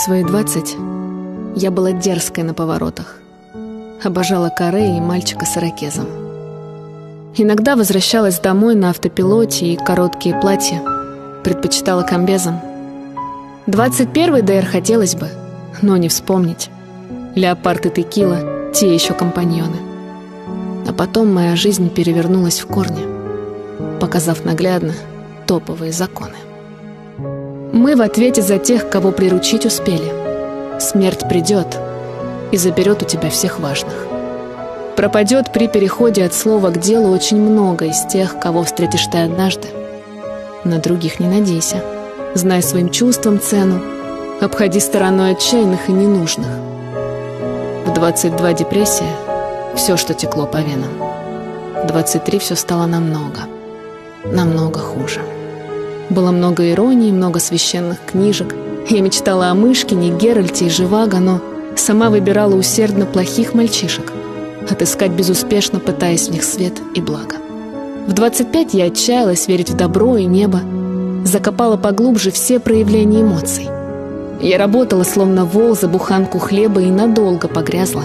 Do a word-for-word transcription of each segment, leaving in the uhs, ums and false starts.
В свои двадцать я была дерзкой на поворотах. Обожала каре и мальчика с ирокезом. Иногда возвращалась домой на автопилоте и короткие платья. Предпочитала комбезом. двадцать первый ДР хотелось бы, но не вспомнить. Леопард и текила — те еще компаньоны. А потом моя жизнь перевернулась в корне, показав наглядно топовые законы. Мы в ответе за тех, кого приручить успели. Смерть придет и заберет у тебя всех важных. Пропадет при переходе от слова к делу очень много из тех, кого встретишь ты однажды. На других не надейся. Знай своим чувствам цену. Обходи стороной отчаянных и ненужных. В двадцать два депрессия. Все, что текло по венам. В двадцать три все стало намного, намного хуже. Было много иронии, много священных книжек. Я мечтала о Мышкине, Геральте и Живаго, но сама выбирала усердно плохих мальчишек, отыскать безуспешно, пытаясь в них свет и благо. В двадцать пять я отчаялась верить в добро и небо, закопала поглубже все проявления эмоций. Я работала, словно вол, за буханку хлеба и надолго погрязла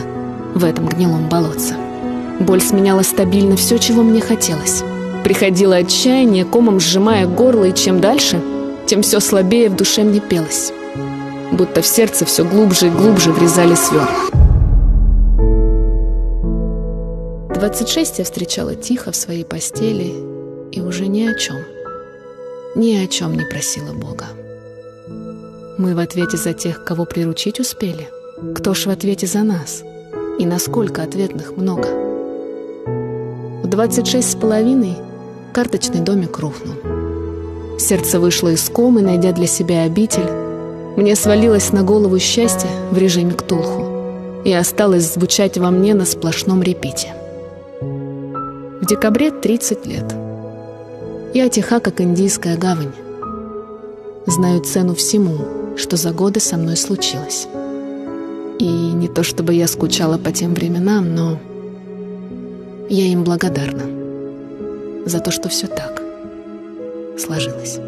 в этом гнилом болотце. Боль сменяла стабильно все, чего мне хотелось. Приходило отчаяние, комом сжимая горло, и чем дальше, тем все слабее в душе мне пелось. Будто в сердце все глубже и глубже врезали сверло. двадцать шесть я встречала тихо в своей постели и уже ни о чем, ни о чем не просила Бога. Мы в ответе за тех, кого приручить успели. Кто ж в ответе за нас? И насколько ответных много? В двадцать шесть с половиной карточный домик рухнул. Сердце вышло из комы, найдя для себя обитель. Мне свалилось на голову счастье в режиме Ктулху и осталось звучать во мне на сплошном репите. В декабре тридцать лет. Я тиха, как индийская гавань. Знаю цену всему, что за годы со мной случилось. И не то чтобы я скучала по тем временам, но я им благодарна за то, что все так сложилось.